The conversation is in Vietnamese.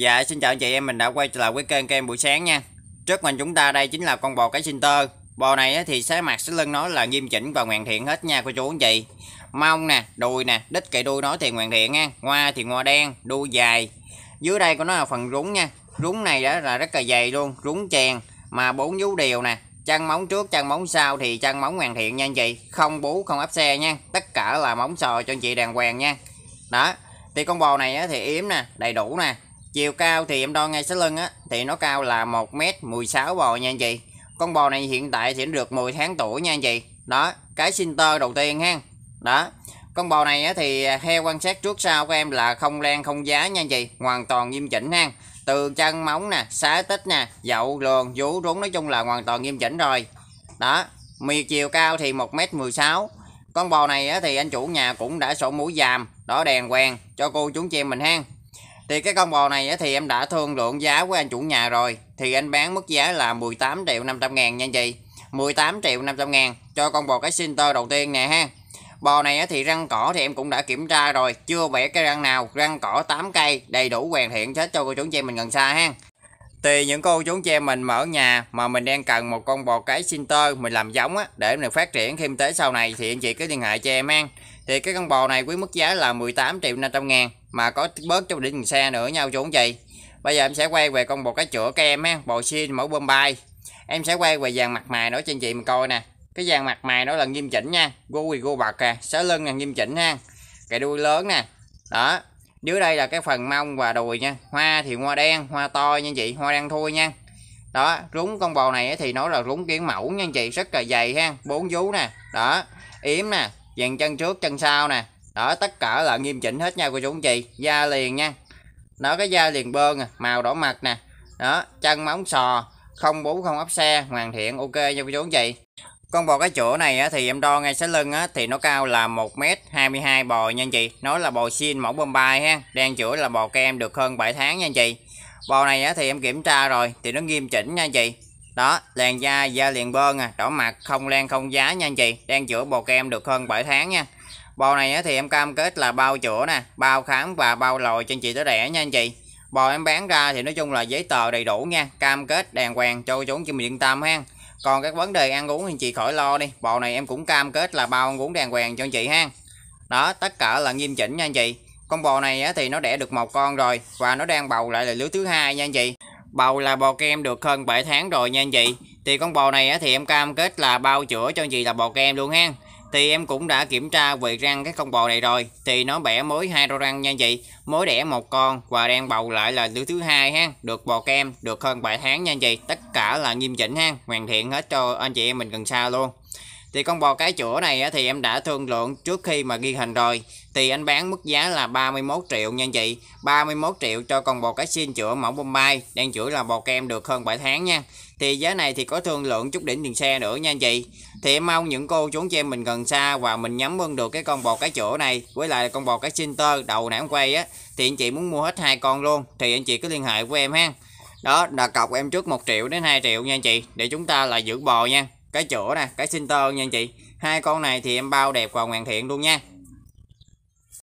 Dạ xin chào anh chị em, mình đã quay trở lại với kênh buổi sáng nha. Trước mình chúng ta đây chính là con bò cái Sind. Bò này thì xé mặt xé lưng nó là nghiêm chỉnh và hoàn thiện hết nha cô chú anh chị. Mông nè, đùi nè, đít cậy đuôi nó thì hoàn thiện nha, ngoa thì ngoa đen, đuôi dài. Dưới đây của nó là phần rúng nha. Rúng này đó là rất là dày luôn, rúng chèn mà 4 vú đều nè. Chân móng trước, chân móng sau thì chân móng hoàn thiện nha anh chị, không bú không áp xe nha. Tất cả là móng sò cho anh chị đàng hoàng nha. Đó, thì con bò này thì yếm nè, đầy đủ nè. Chiều cao thì em đo ngay sát lưng á, thì nó cao là 1m16 bò nha anh chị. Con bò này hiện tại thì được 10 tháng tuổi nha anh chị. Đó, cái Sind đầu tiên ha. Đó, con bò này thì theo quan sát trước sau của em là không len không giá nha anh chị, hoàn toàn nghiêm chỉnh ha. Từ chân móng nè, xá tích nè, dậu luồn vú rúng, nói chung là hoàn toàn nghiêm chỉnh rồi. Đó, chiều cao thì 1m16. Con bò này thì anh chủ nhà cũng đã sổ mũi dàm, đó đèn hoàng cho cô chú chị em mình ha. Thì cái con bò này thì em đã thương lượng giá với anh chủ nhà rồi. Thì anh bán mức giá là 18.500.000 nha anh chị. 18.500.000 cho con bò cái Sind đầu tiên nè ha. Bò này thì răng cỏ thì em cũng đã kiểm tra rồi, chưa bẻ cái răng nào, răng cỏ 8 cây đầy đủ hoàn thiện hết cho cô chú chị em mình gần xa ha. Thì những cô chú chị em mình mở nhà mà mình đang cần một con bò cái Sind mình làm giống á, để mình phát triển thêm tới sau này thì anh chị cứ liên hệ cho em ha. Thì cái con bò này với mức giá là 18.500.000 mà có bớt cho đỉnh xe nữa nhau chú anh chị. Bây giờ em sẽ quay về con bò cái chữa các em ha, bò Sind mẫu Bombay. Em sẽ quay về dàn mặt mày nó cho anh chị mình coi nè. Cái dàn mặt mày nó là nghiêm chỉnh nha, gô gô bạc nè, sớ lưng là nghiêm chỉnh ha. Cái đuôi lớn nè. Đó, dưới đây là cái phần mông và đùi nha. Hoa thì hoa đen, hoa to nha anh chị, hoa đen thui nha. Đó, rúng con bò này thì nó là rúng kiến mẫu nha anh chị, rất là dày ha, 4 vú nè. Đó, yếm nè, dàn chân trước, chân sau nè. Đó, tất cả là nghiêm chỉnh hết nha cô chú anh chị. Da liền nha. Đó, cái da liền bơn nè, màu đỏ mật nè. Đó, chân móng sò, không bú không ấp xe, hoàn thiện ok nha cô chú anh chị. Con bò cái chữa này thì em đo ngay sát lưng thì nó cao là 1m22 bò nha anh chị. Nó là bò Sind mẫu Bombay ha. Đang chữa là bò kem được hơn 7 tháng nha anh chị. Bò này thì em kiểm tra rồi thì nó nghiêm chỉnh nha anh chị. Đó, làn da, da liền bơn à, đỏ mặt, không len không giá nha anh chị. Đang chữa bò kem được hơn 7 tháng nha. Bò này thì em cam kết là bao chữa nè, bao khám và bao lòi cho anh chị tới đẻ nha anh chị. Bò em bán ra thì nói chung là giấy tờ đầy đủ nha, cam kết đàng hoàng cho chú chị mình yên tâm ha. Còn các vấn đề ăn uống thì chị khỏi lo đi. Bò này em cũng cam kết là bao ăn uống đàng hoàng cho anh chị ha. Đó, tất cả là nghiêm chỉnh nha anh chị. Con bò này thì nó đẻ được một con rồi và nó đang bầu lại là lứa thứ hai nha anh chị. Bầu là bò kem được hơn 7 tháng rồi nha anh chị. Thì con bò này thì em cam kết là bao chữa cho anh chị là bò kem luôn ha. Thì em cũng đã kiểm tra về răng cái con bò này rồi, thì nó bẻ mới 2 đôi răng nha anh chị, mới đẻ một con và đang bầu lại là đứa thứ hai ha, được bò kem được hơn 7 tháng nha anh chị. Tất cả là nghiêm chỉnh ha, hoàn thiện hết cho anh chị em mình gần xa luôn. Thì con bò cái chữa này thì em đã thương lượng trước khi mà ghi hình rồi, thì anh bán mức giá là 31 triệu nha anh chị. 31 triệu cho con bò cái Sind chữa mẫu Bombay, đang chữa là bò kem được hơn 7 tháng nha. Thì giá này thì có thương lượng chút đỉnh tiền xe nữa nha anh chị. Thì em mong những cô chú anh chị em mình gần xa và mình nhắm ơn được cái con bò cái chữa này với lại con bò cái Sind đầu nãy em quay á, thì anh chị muốn mua hết hai con luôn thì anh chị cứ liên hệ với em ha. Đó là cọc em trước 1 triệu đến 2 triệu nha anh chị, để chúng ta là giữ bò nha. Cái chữa nè, cái Sind nha anh chị. Hai con này thì em bao đẹp và hoàn thiện luôn nha.